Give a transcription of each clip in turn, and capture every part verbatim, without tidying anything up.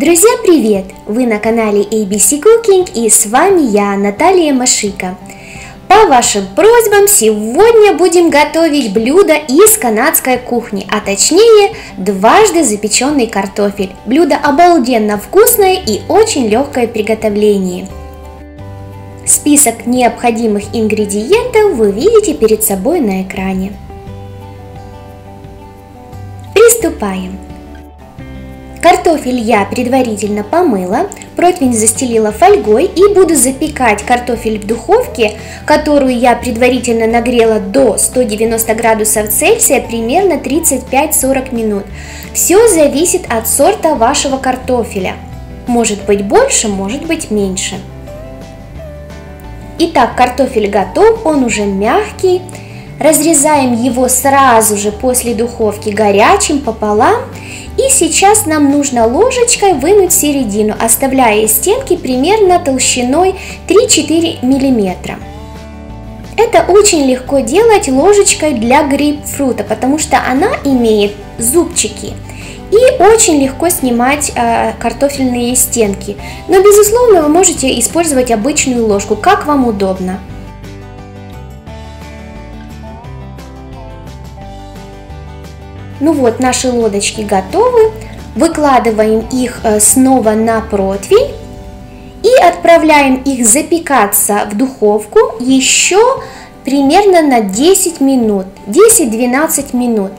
Друзья, привет! Вы на канале эй би си Cooking, и с вами я, Наталья Машика. По вашим просьбам сегодня будем готовить блюдо из канадской кухни, а точнее дважды запеченный картофель. Блюдо обалденно вкусное и очень легкое в приготовлении. Список необходимых ингредиентов вы видите перед собой на экране. Приступаем. Картофель я предварительно помыла, противень застелила фольгой и буду запекать картофель в духовке, которую я предварительно нагрела до ста девяноста градусов Цельсия примерно тридцать пять сорок минут. Все зависит от сорта вашего картофеля. Может быть больше, может быть меньше. Итак, картофель готов, он уже мягкий. Разрезаем его сразу же после духовки горячим пополам. И сейчас нам нужно ложечкой вынуть середину, оставляя стенки примерно толщиной три-четыре миллиметра. Это очень легко делать ложечкой для грейпфрута, потому что она имеет зубчики. И очень легко снимать э, картофельные стенки. Но, безусловно, вы можете использовать обычную ложку, как вам удобно. Ну вот, наши лодочки готовы. Выкладываем их снова на противень и отправляем их запекаться в духовку еще примерно на десять минут, десять-двенадцать минут.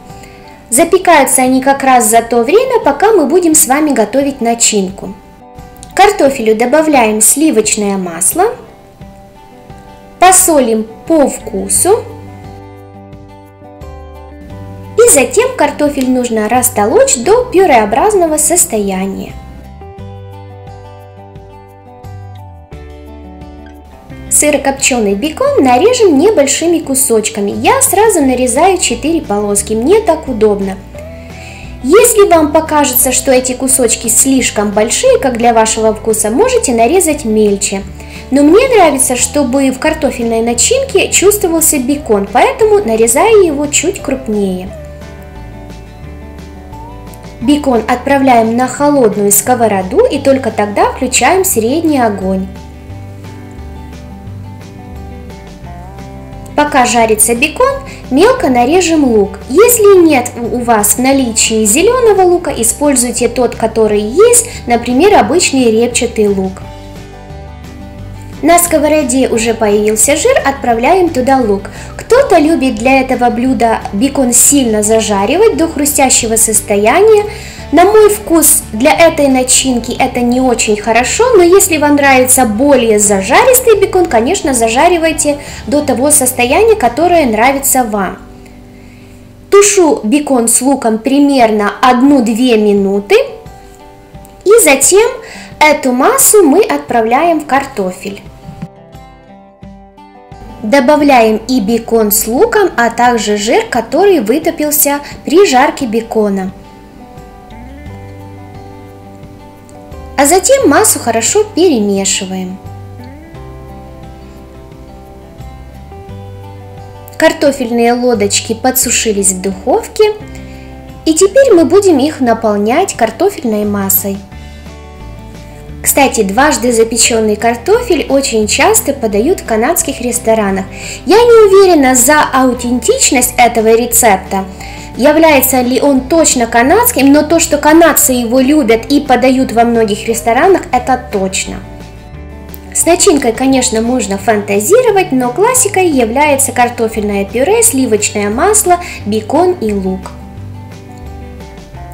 Запекаются они как раз за то время, пока мы будем с вами готовить начинку. К картофелю добавляем сливочное масло, посолим по вкусу. И затем картофель нужно растолочь до пюреобразного состояния. Сырокопченый бекон нарежем небольшими кусочками. Я сразу нарезаю четыре полоски, мне так удобно. Если вам покажется, что эти кусочки слишком большие, как для вашего вкуса, можете нарезать мельче. Но мне нравится, чтобы в картофельной начинке чувствовался бекон, поэтому нарезаю его чуть крупнее. Бекон отправляем на холодную сковороду и только тогда включаем средний огонь. Пока жарится бекон, мелко нарежем лук. Если нет у вас в наличии зеленого лука, используйте тот, который есть, например, обычный репчатый лук. На сковороде уже появился жир, отправляем туда лук. Кто-то любит для этого блюда бекон сильно зажаривать до хрустящего состояния. На мой вкус для этой начинки это не очень хорошо, но если вам нравится более зажаристый бекон, конечно, зажаривайте до того состояния, которое нравится вам. Тушу бекон с луком примерно одну-две минуты, и затем эту массу мы отправляем в картофель. Добавляем и бекон с луком, а также жир, который вытопился при жарке бекона. А затем массу хорошо перемешиваем. Картофельные лодочки подсушились в духовке, и теперь мы будем их наполнять картофельной массой. Кстати, дважды запеченный картофель очень часто подают в канадских ресторанах. Я не уверена за аутентичность этого рецепта, является ли он точно канадским, но то, что канадцы его любят и подают во многих ресторанах, это точно. С начинкой, конечно, можно фантазировать, но классикой является картофельное пюре, сливочное масло, бекон и лук.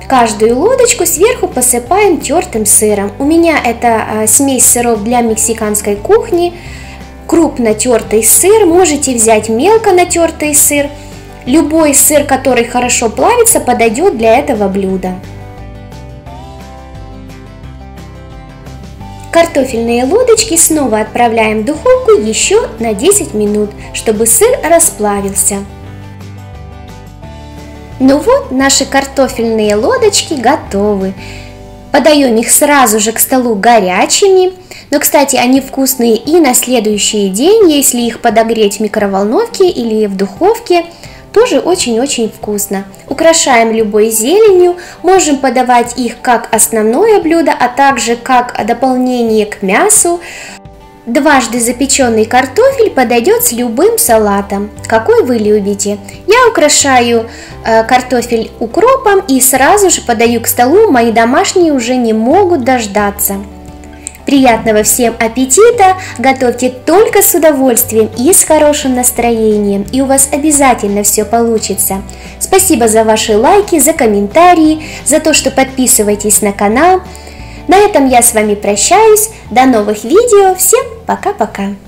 Каждую лодочку сверху посыпаем тертым сыром. У меня это смесь сыров для мексиканской кухни. Крупно тертый сыр, можете взять мелко натертый сыр. Любой сыр, который хорошо плавится, подойдет для этого блюда. Картофельные лодочки снова отправляем в духовку еще на десять минут, чтобы сыр расплавился. Ну вот, наши картофельные лодочки готовы. Подаем их сразу же к столу горячими. Но, кстати, они вкусные и на следующий день, если их подогреть в микроволновке или в духовке, тоже очень-очень вкусно. Украшаем любой зеленью, можем подавать их как основное блюдо, а также как дополнение к мясу. Дважды запеченный картофель подойдет с любым салатом, какой вы любите. Я украшаю картофель укропом и сразу же подаю к столу, мои домашние уже не могут дождаться. Приятного всем аппетита! Готовьте только с удовольствием и с хорошим настроением, и у вас обязательно все получится. Спасибо за ваши лайки, за комментарии, за то, что подписываетесь на канал. На этом я с вами прощаюсь. До новых видео. Всем пока-пока!